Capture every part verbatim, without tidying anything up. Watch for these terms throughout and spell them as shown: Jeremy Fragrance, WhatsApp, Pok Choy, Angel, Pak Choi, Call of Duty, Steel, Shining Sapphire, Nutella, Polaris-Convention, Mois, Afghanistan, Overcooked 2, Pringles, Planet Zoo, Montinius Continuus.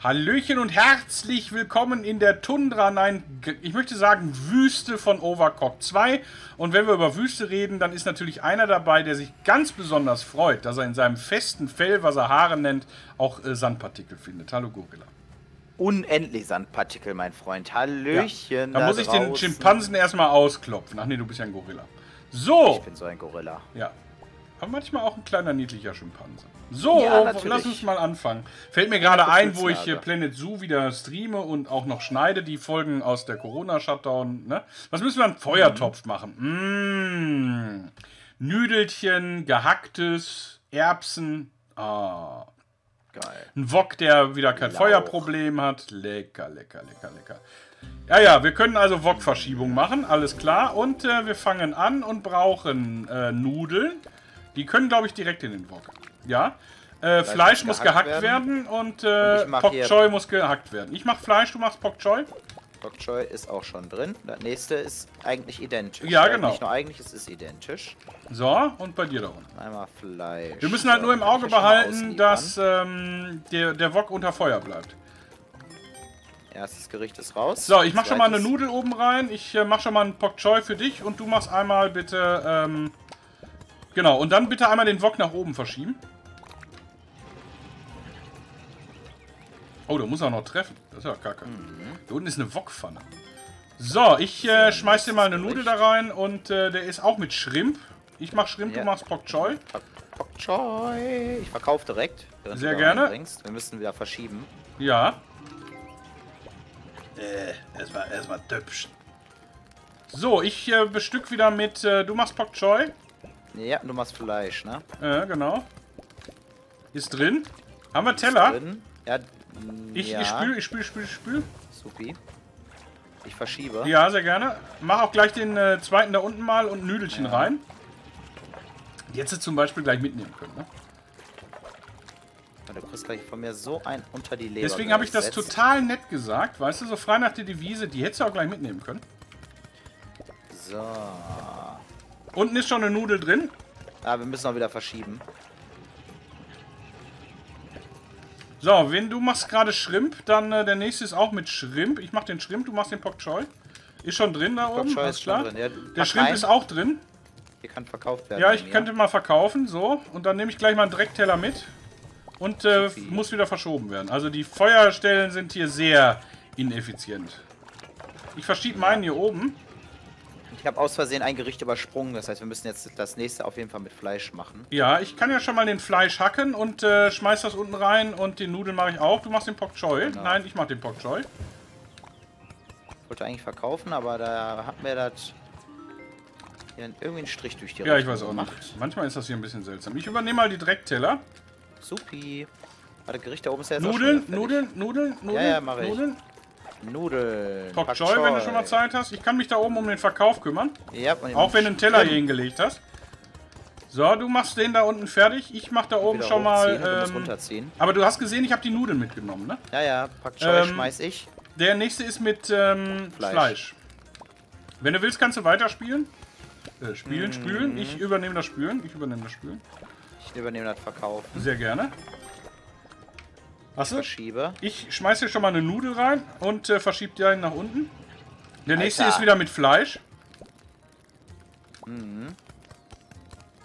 Hallöchen und herzlich willkommen in der Tundra, nein, ich möchte sagen Wüste von Overcooked zwei. Und wenn wir über Wüste reden, dann ist natürlich einer dabei, der sich ganz besonders freut, dass er in seinem festen Fell, was er Haare nennt, auch äh, Sandpartikel findet. Hallo Gorilla. Unendlich Sandpartikel, mein Freund. Hallöchen. Ja, da muss ich draußen den Schimpansen erstmal ausklopfen. Ach nee, du bist ja ein Gorilla. So. Ich bin so ein Gorilla. Ja. Aber manchmal auch ein kleiner, niedlicher Schimpanse. So, ja, lass uns mal anfangen. Fällt mir gerade ein, wo ich Planet Zoo wieder streame und auch noch schneide, die Folgen aus der Corona-Shutdown. Ne? Was müssen wir an Feuertopf mhm. machen? Mmh. Nüdelchen, gehacktes, Erbsen. Ah. Geil. Ein Wok, der wieder kein Lauch. Feuerproblem hat. Lecker, lecker, lecker, lecker. Ja, ja, wir können also Wok-Verschiebung machen, alles klar. Und äh, wir fangen an und brauchen äh, Nudeln. Die können, glaube ich, direkt in den Wok. Ja. Äh, Fleisch muss gehackt, gehackt werden, werden und, äh, und Pok Choy muss gehackt werden. Ich mache Fleisch, du machst Pok Choy. Pok Choy ist auch schon drin. Das nächste ist eigentlich identisch. Ja, genau. Nicht nur eigentlich, es ist identisch. So, und bei dir da unten. Einmal Fleisch. Wir müssen halt so, nur im Auge behalten, dass ähm, der, der Wok unter Feuer bleibt. Erstes Gericht ist raus. So, ich mache schon mal eine Nudel oben rein. Ich äh, mache schon mal einen Pok Choy für dich und du machst einmal bitte... Ähm, Genau, und dann bitte einmal den Wok nach oben verschieben. Oh, da muss er noch treffen. Das ist ja kacke. Mhm. Da unten ist eine Wokpfanne. So, ich äh, schmeiß dir mal eine Nudel da rein und äh, der ist auch mit Shrimp. Ich mach Shrimp, ja. Du machst Pok Choy. Pok Choy. Ich verkaufe direkt. Sehr gerne. Wir müssen wieder verschieben. Ja. Äh, erstmal erstmal töpschen. So, ich äh, bestück wieder mit, äh, du machst Pok Choy. Ja, du machst Fleisch, ne? Ja, genau. Ist drin. Haben wir Teller? Ist drin. Ja, ich, ja. ich spül, ich spül, spül, spül. Supi. Ich verschiebe. Ja, sehr gerne. Mach auch gleich den äh, zweiten da unten mal und Nüdelchen ja. rein. Die hättest du zum Beispiel gleich mitnehmen können, ne? Du kriegst gleich von mir so ein unter die Leber. Deswegen habe ich das setzt. total nett gesagt, weißt du, so frei nach der Devise, die hättest du auch gleich mitnehmen können. So. Unten ist schon eine Nudel drin. Ah, wir müssen auch wieder verschieben. So, wenn du machst gerade Shrimp, dann äh, der nächste ist auch mit Shrimp. Ich mach den Shrimp, du machst den Pok Choy. Ist schon drin da oben, alles klar. Ja, der Shrimp rein. ist auch drin. Hier kann verkauft werden. Ja, ich könnte mal verkaufen, so. Und dann nehme ich gleich mal einen Dreckteller mit. Und äh, muss wieder verschoben werden. Also die Feuerstellen sind hier sehr ineffizient. Ich verschiebe meinen hier oben. Ich habe aus Versehen ein Gericht übersprungen, das heißt, wir müssen jetzt das nächste auf jeden Fall mit Fleisch machen. Ja, ich kann ja schon mal den Fleisch hacken und äh, schmeiß das unten rein und den Nudeln mache ich auch. Du machst den Pok Choy. Genau. Nein, ich mache den Pok Choy. Ich wollte eigentlich verkaufen, aber da hat mir das irgendwie einen Strich durch die Rechnung Ja, ich weiß auch gemacht. nicht. Manchmal ist das hier ein bisschen seltsam. Ich übernehme mal die Dreckteller. Supi. Warte, Gericht da oben ist ja jetzt Nudeln, Nudeln, Nudeln, Nudeln, ja, ja, mach ich. Nudeln. Nudeln. Pok Choy, wenn du schon mal Zeit hast. Ich kann mich da oben um den Verkauf kümmern. Ja, auch wenn du einen Teller hier hingelegt hast. So, du machst den da unten fertig. Ich mach da oben schon mal. Ähm, runterziehen. Aber du hast gesehen, ich habe die Nudeln mitgenommen, ne? Ja, ja. Pok Choy ähm, schmeiß ich. Der nächste ist mit ähm, Fleisch. Fleisch. Wenn du willst, kannst du weiterspielen. Äh, spielen, mhm. spülen. Ich übernehme das Spülen. Ich übernehme das Spülen. Ich übernehme das Verkauf. Sehr gerne. Hast du? Ich schmeiß hier schon mal eine Nudel rein und äh, verschiebe die einen nach unten. Der Alter. nächste ist wieder mit Fleisch. Mhm.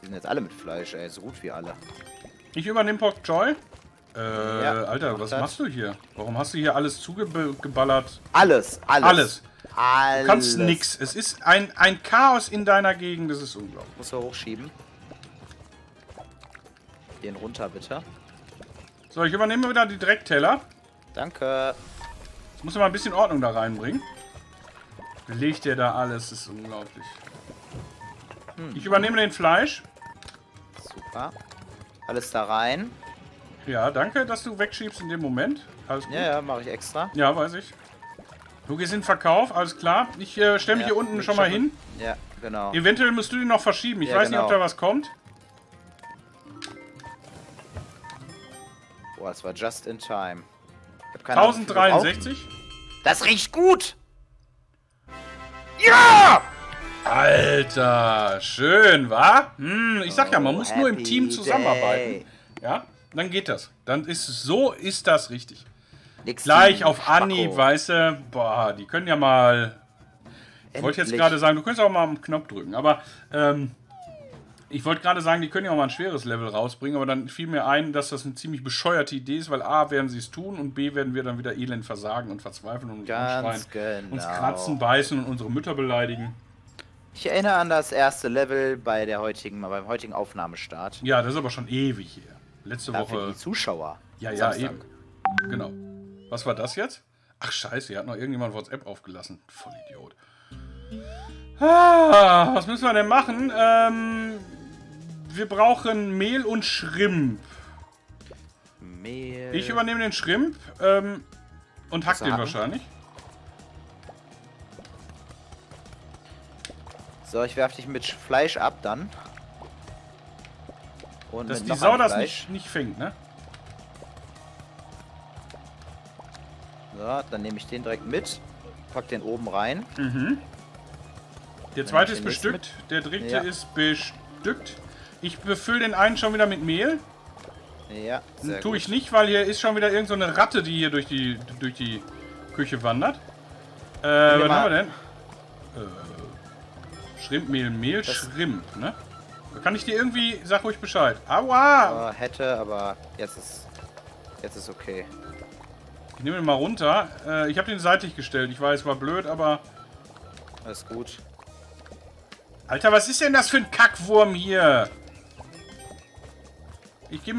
Die sind jetzt alle mit Fleisch, ey. So gut wie alle. Ich übernehme Pok Choy. Äh, ja, Alter, was das. machst du hier? Warum hast du hier alles zugeballert? Alles, alles. Alles. Alles. Du kannst nix. Es ist ein, ein Chaos in deiner Gegend. Das ist unglaublich. Muss er hochschieben. Den runter, bitte. So, ich übernehme wieder die Dreckteller. Danke. Jetzt muss ich mal ein bisschen Ordnung da reinbringen. Belegt ihr da alles? Das ist unglaublich. Hm. Ich übernehme den Fleisch. Super. Alles da rein. Ja, danke, dass du wegschiebst in dem Moment. Alles gut. Ja, ja, mache ich extra. Ja, weiß ich. Du gehst in den Verkauf, alles klar. Ich äh, stelle mich ja, hier unten schon mal hin. Ja, genau. Eventuell musst du den noch verschieben. Ich ja, weiß genau. nicht, ob da was kommt. Boah, das war just in time. tausenddreiundsechzig? Das riecht gut! Ja! Alter, schön, wa? Hm, ich sag ja, man muss nur im Team zusammenarbeiten. Ja, dann geht das. Dann ist so, ist das richtig. nichts. Gleich auf Anhieb, weißt du. Boah, die können ja mal... Ich wollte jetzt gerade sagen, du könntest auch mal am Knopf drücken, aber... Ähm, ich wollte gerade sagen, die können ja auch mal ein schweres Level rausbringen, aber dann fiel mir ein, dass das eine ziemlich bescheuerte Idee ist, weil A, werden sie es tun und B, werden wir dann wieder elend versagen und verzweifeln und uns, genau. uns kratzen, beißen und unsere Mütter beleidigen. Ich erinnere an das erste Level bei der heutigen, beim heutigen Aufnahmestart. Ja, das ist aber schon ewig hier. Letzte da Woche. Für die Zuschauer. Ja, ja, Samstag. Eben. Genau. Was war das jetzt? Ach, scheiße, hier hat noch irgendjemand WhatsApp aufgelassen. Vollidiot. Ah, was müssen wir denn machen? Ähm... Wir brauchen Mehl und Schrimp. Mehl. Ich übernehme den Schrimp ähm, und hack den haben? wahrscheinlich. So, ich werfe dich mit Fleisch ab dann. Und dass die Sau das nicht, nicht fängt, ne? So, dann nehme ich den direkt mit. Pack den oben rein. Mhm. Der zweite ist bestückt. Mit. Der dritte ja. ist bestückt. Ich befülle den einen schon wieder mit Mehl. Ja, sehr Tue ich gut. nicht, weil hier ist schon wieder irgend so eine Ratte, die hier durch die, durch die Küche wandert. Äh, was mal. haben wir denn? Äh, Schrimpmehl, Mehl, das Schrimp, ne? Kann ich dir irgendwie... Sag ruhig Bescheid. Aua! Äh, hätte, aber jetzt ist... Jetzt ist okay. Ich nehme den mal runter. Äh, ich habe den seitlich gestellt. Ich weiß, war blöd, aber... Alles gut. Alter, was ist denn das für ein Kackwurm hier? Ich gehe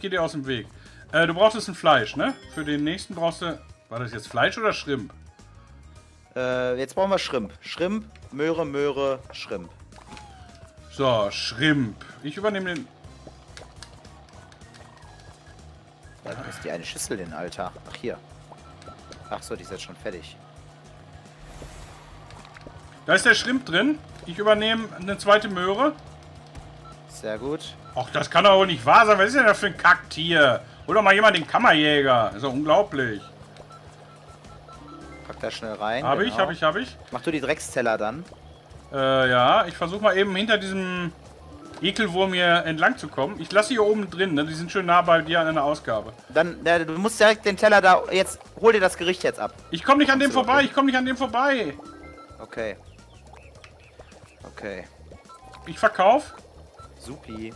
geh dir aus dem Weg. Äh, du brauchst jetzt ein Fleisch, ne? Für den nächsten brauchst du... War das jetzt Fleisch oder Schrimp? Äh, jetzt brauchen wir Schrimp. Schrimp, Möhre, Möhre, Schrimp. So, Schrimp. Ich übernehme den... Da ist die eine Schüssel hin, Alter. Ach, hier. Ach so, die ist jetzt schon fertig. Da ist der Schrimp drin. Ich übernehme eine zweite Möhre. Sehr gut. Ach, das kann doch wohl nicht wahr sein. Was ist denn das für ein Kacktier? Hol doch mal jemand den Kammerjäger. Ist doch unglaublich. Pack da schnell rein. Hab genau. ich, hab ich, hab ich. Mach du die Drecksteller dann. Äh, ja. Ich versuche mal eben hinter diesem Ekelwurm hier entlang zu kommen. Ich lasse die hier oben drin, ne? Die sind schön nah bei dir an einer Ausgabe. Dann, ja, du musst direkt den Teller da... Jetzt hol dir das Gericht jetzt ab. Ich komme nicht an dem vorbei. Ich komme nicht an dem vorbei. Okay. Okay. Ich verkauf. Supi.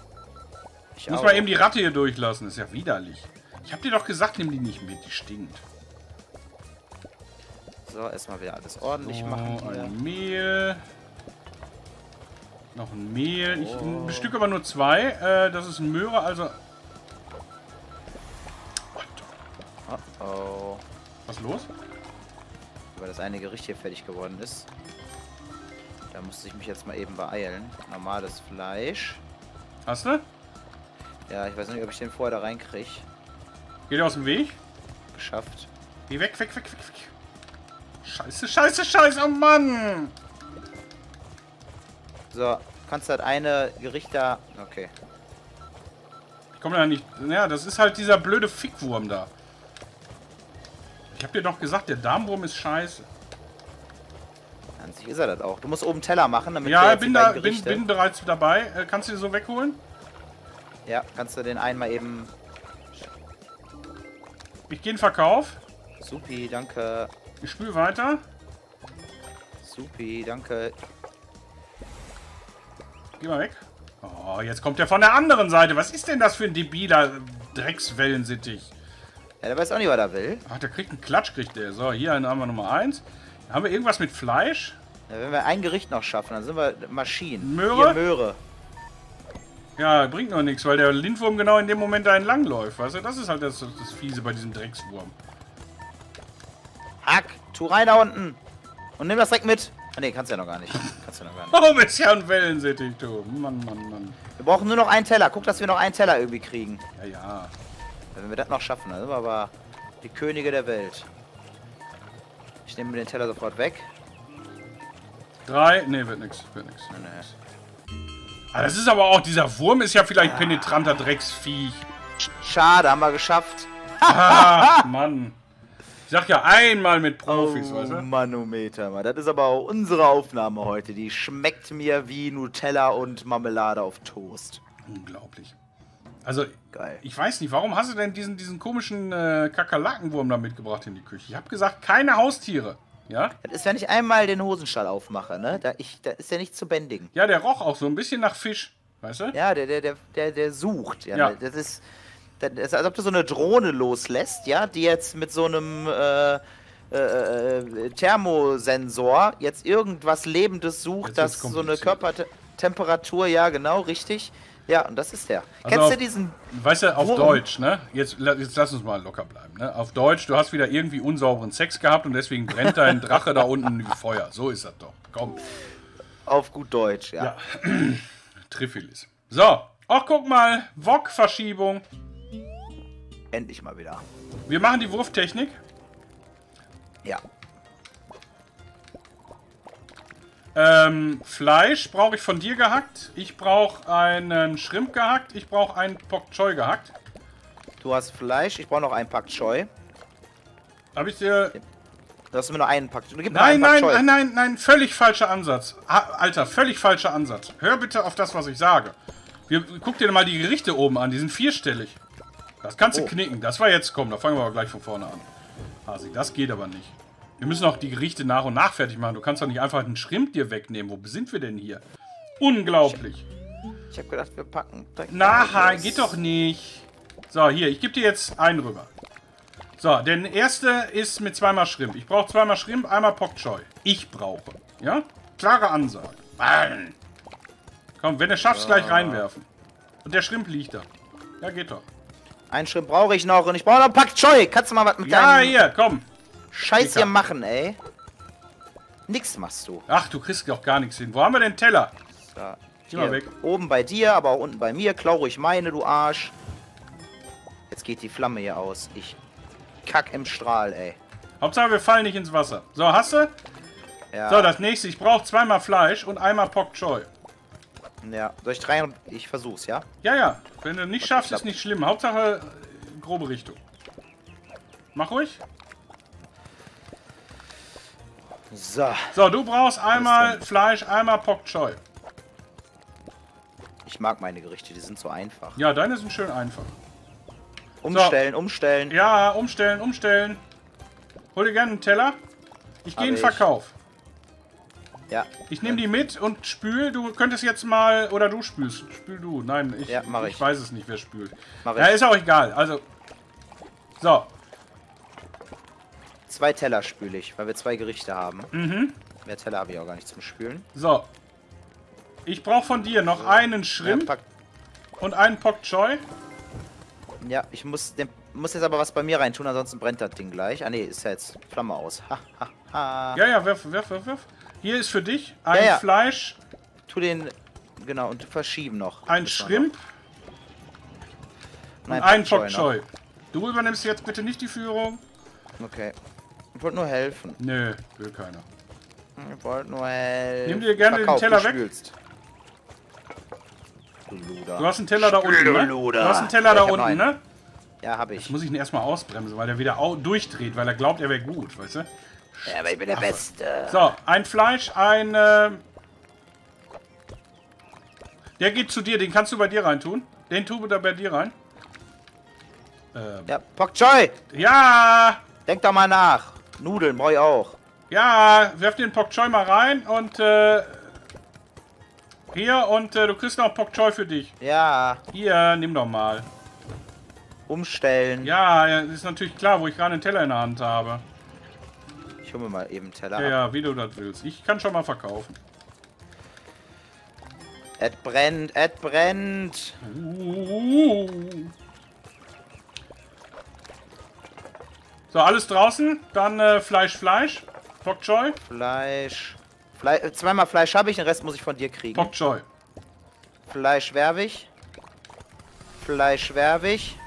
Ich muss auch. mal eben die Ratte hier durchlassen. Ist ja widerlich. Ich hab dir doch gesagt, nimm die nicht mit. Die stinkt. So, erstmal wieder alles ordentlich so, machen. Hier. Ein Mehl. Noch ein Mehl. Ich oh. bestücke aber nur zwei. Äh, das ist ein Möhre, also... Oh, oh. Was ist los? Weil das eine Gericht hier fertig geworden ist. Da musste ich mich jetzt mal eben beeilen. Normales Fleisch. Hast du? Ja, ich weiß nicht, ob ich den vorher da reinkriege. Geht aus dem Weg? Geschafft. Geh weg, weg, weg, weg, weg. Scheiße, scheiße, scheiße, oh Mann! So, kannst du das eine Gericht da... Okay. Ich komme da nicht... Ja, das ist halt dieser blöde Fickwurm da. Ich hab dir doch gesagt, der Darmwurm ist scheiße. An sich ist er das auch. Du musst oben Teller machen, damit ja, bin da, bin, bin bereits dabei. Äh, kannst du den so wegholen? Ja, kannst du den einmal eben... Ich gehe in Verkauf. Supi, danke. Ich spül weiter. Supi, danke. Geh mal weg. Oh, jetzt kommt der von der anderen Seite. Was ist denn das für ein debiler Dreckswellensittich? Ja, der weiß auch nicht, was er will. Ach, der kriegt einen Klatsch, kriegt der. So, hier haben wir Nummer eins. Haben wir irgendwas mit Fleisch? Ja, wenn wir ein Gericht noch schaffen, dann sind wir Maschinen. Möhre? Hier, Möhre. Ja, bringt noch nichts, weil der Lindwurm genau in dem Moment da entlang läuft. Weißt du, das ist halt das, das Fiese bei diesem Dreckswurm. Hack, tu rein da unten. Und nimm das direkt mit. Ah, ne, kannst du ja noch gar nicht. Kannst ja noch gar nicht. Warum ist ja ein Wellensittich, du? Mann, Mann, Mann. Wir brauchen nur noch einen Teller. Guck, dass wir noch einen Teller irgendwie kriegen. Ja, ja. Wenn wir das noch schaffen, dann sind wir aber die Könige der Welt. Ich nehme den Teller sofort weg. Drei. Ne, wird nix. Wird nix. Wird nix. Ah, das ist aber auch... Dieser Wurm ist ja vielleicht ah. penetranter Drecksviech. Schade, haben wir geschafft. Ach, Mann. Ich sag ja einmal mit Profis, oh, weißt du? Manometer, Mann. Das ist aber auch unsere Aufnahme heute. Die schmeckt mir wie Nutella und Marmelade auf Toast. Unglaublich. Also, geil. Ich weiß nicht, warum hast du denn diesen, diesen komischen äh, Kakerlakenwurm da mitgebracht in die Küche? Ich habe gesagt, keine Haustiere. Ja? Das ist, wenn ich einmal den Hosenstall aufmache, ne? Da, ich, da ist ja nicht zu bändigen. Ja, der roch auch so ein bisschen nach Fisch, weißt du? Ja, der, der, der, der, der sucht. Ja, ja. Das ist, das ist, als ob du so eine Drohne loslässt, ja, die jetzt mit so einem äh, äh, Thermosensor jetzt irgendwas Lebendes sucht, das so eine Körpertemperatur, ja, genau, richtig. Ja, und das ist der. Also kennst auf, du diesen... Weißt du, auf Wurm? Deutsch, ne? Jetzt, jetzt lass uns mal locker bleiben, ne? Auf Deutsch, du hast wieder irgendwie unsauberen Sex gehabt und deswegen brennt dein Drache da unten im Feuer. So ist das doch. Komm. Auf gut Deutsch, ja. Ja. Trifilis. So. Ach, guck mal. Wok-Verschiebung. Endlich mal wieder. Wir machen die Wurftechnik. Ja. Ähm, Fleisch brauche ich von dir gehackt. Ich brauche einen Shrimp gehackt. Ich brauche einen Pak Choi gehackt. Du hast Fleisch. Ich brauche noch einen Pak Choi. Habe ich dir... Du hast mir noch einen Pak Choi. Gib nein, mir einen Pak Choi. Nein, nein, nein, nein. Völlig falscher Ansatz. Alter, völlig falscher Ansatz. Hör bitte auf das, was ich sage. Wir, guck dir mal die Gerichte oben an. Die sind vierstellig. Das kannst du oh. knicken. Das war jetzt... Komm, da fangen wir aber gleich von vorne an. Hasi, das geht aber nicht. Wir müssen auch die Gerichte nach und nach fertig machen. Du kannst doch nicht einfach einen Shrimp dir wegnehmen. Wo sind wir denn hier? Unglaublich. Ich hab gedacht, wir packen. Na, geht doch nicht. So, hier, ich gebe dir jetzt einen rüber. So, der erste ist mit zweimal Shrimp. Ich brauche zweimal Shrimp, einmal Pak Choi. Ich brauche. Ja? Klare Ansage. Bam. Komm, wenn du schaffst, ja. gleich reinwerfen. Und der Shrimp liegt da. Ja, geht doch. Einen Shrimp brauche ich noch und ich brauche noch Pak Choi. Kannst du mal was mit Ja, deinem... hier, komm. Scheiß hier machen, ey. Nix machst du. Ach, du kriegst doch gar nichts hin. Wo haben wir denn Teller? Da. Geh mal weg. Oben bei dir, aber auch unten bei mir. Klau ruhig meine, du Arsch. Jetzt geht die Flamme hier aus. Ich kack im Strahl, ey. Hauptsache, wir fallen nicht ins Wasser. So, hast du? Ja. So, das nächste. Ich brauche zweimal Fleisch und einmal Pak Choi. Ja. Soll ich drei... Ich versuch's, ja? Ja, ja. Wenn du nicht Was schaffst, ist nicht schlimm. Hauptsache, grobe Richtung. Mach ruhig. So. So, du brauchst einmal Fleisch, einmal Pak Choi. Ich mag meine Gerichte, die sind so einfach. Ja, deine sind schön einfach. Umstellen, so. umstellen. Ja, umstellen, umstellen. Hol dir gerne einen Teller. Ich gehe in den Verkauf. Ja. Ich nehme die mit und spül. Du könntest jetzt mal, oder du spülst. Spül du. Nein, ich, ja, mach ich. ich weiß es nicht, wer spült. Mach ja, ich. Ist auch egal. Also, so. Zwei Teller spüle ich, weil wir zwei Gerichte haben. Mhm. Mehr Teller habe ich auch gar nicht zum Spülen. So. Ich brauche von dir noch so. einen Shrimp ja, und einen Pak Choi. Ja, ich muss, den, muss jetzt aber was bei mir reintun, ansonsten brennt das Ding gleich. Ah ne, ist ja jetzt Flamme aus. Ha, ha, ha. Ja, ja, wirf, wirf, wirf, wirf. Hier ist für dich ein ja, ja. Fleisch. Tu den, genau, und verschieben noch. Ein Shrimp noch. und ein Pak Choi. Du übernimmst jetzt bitte nicht die Führung. Okay. Ich wollte nur helfen. Nö, will keiner. Ich wollte nur helfen. Nimm dir gerne Verkauf, den Teller weg. Du, du hast einen Teller da unten, ne? Du hast einen Teller ja, da unten, ne? Ja, hab ich. Jetzt muss ich ihn erstmal ausbremsen, weil er wieder durchdreht, weil er glaubt, er wäre gut, weißt du? Ja, aber ich bin der Affe. Beste. So, ein Fleisch, ein... Äh der geht zu dir, den kannst du bei dir reintun. Den tue da bei dir rein. Ähm ja, Pak Choi! Ja! Denk doch mal nach. Nudeln brauche ich auch. Ja, werf den Pak Choi mal rein und äh, hier und äh, du kriegst noch Pak Choi für dich. Ja. Hier, nimm doch mal. Umstellen. Ja, ist natürlich klar, wo ich gerade einen Teller in der Hand habe. Ich hole mir mal eben einen Teller. Ja, ja, wie du das willst. Ich kann schon mal verkaufen. Es brennt, es brennt. Uh. So, alles draußen. Dann äh, Fleisch, Fleisch. Pak Choi. Fleisch. Fle Zweimal Fleisch habe ich, den Rest muss ich von dir kriegen. Pak Choi. Fleisch werfe ich. Fleisch werfe ich.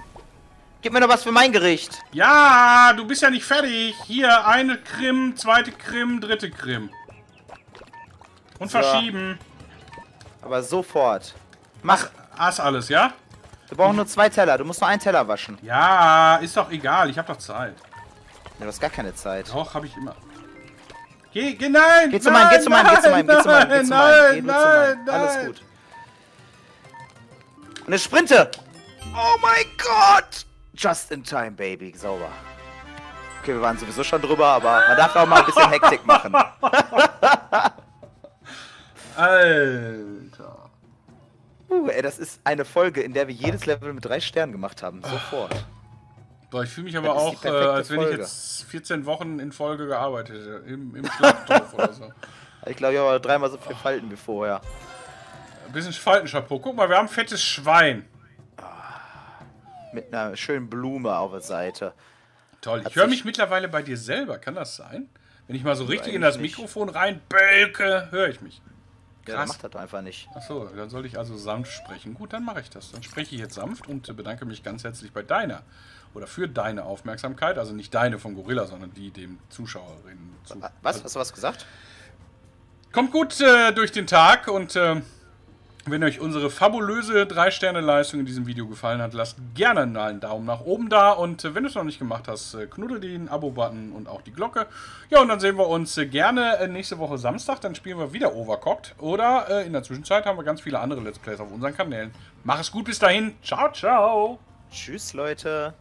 Gib mir noch was für mein Gericht. Ja, du bist ja nicht fertig. Hier, eine Krim, zweite Krim, dritte Krim. Und so. Verschieben. Aber sofort. Mach. Ach, ass alles, ja? Wir brauchen nur zwei Teller. Du musst nur einen Teller waschen. Ja, ist doch egal. Ich habe doch Zeit. Ja, du hast gar keine Zeit. Doch, habe ich immer. Geh, geh, nein! Geh zu meinem, geh zu meinem, geh zu meinem, geh zu meinem, geh zu meinem, geh zu meinem. Alles gut. Und eine Sprinte! Oh mein Gott! Just in time, Baby. Sauber. Okay, wir waren sowieso schon drüber, aber man darf auch mal ein bisschen Hektik machen. Alter. Uh, ey, das ist eine Folge, in der wir jedes Level mit drei Sternen gemacht haben. Sofort. Boah, ich fühle mich aber auch, äh, als wenn Folge. ich jetzt vierzehn Wochen in Folge gearbeitet hätte. Im, im Schlachthof oder so. Ich glaube, ich habe dreimal so viel Falten wie vorher. Ein bisschen Falten-Chapeau. Guck mal, wir haben ein fettes Schwein. Mit einer schönen Blume auf der Seite. Toll. Ich höre mich mittlerweile bei dir selber. Kann das sein? Wenn ich mal so richtig in das Mikrofon reinbölke, höre ich mich. Krass. Ja, macht das einfach nicht. Achso, dann soll ich also sanft sprechen. Gut, dann mache ich das. Dann spreche ich jetzt sanft und bedanke mich ganz herzlich bei deiner oder für deine Aufmerksamkeit. Also nicht deine von Gorilla, sondern die dem Zuschauerinnen. Zu was? Hast du was gesagt? Kommt gut äh, durch den Tag und äh, wenn euch unsere fabulöse drei Sterne Leistung in diesem Video gefallen hat, lasst gerne einen Daumen nach oben da. Und wenn du es noch nicht gemacht hast, knuddel den Abo-Button und auch die Glocke. Ja, und dann sehen wir uns gerne nächste Woche Samstag. Dann spielen wir wieder Overcooked. Oder äh, in der Zwischenzeit haben wir ganz viele andere Let's Plays auf unseren Kanälen. Mach es gut bis dahin. Ciao, ciao. Tschüss, Leute.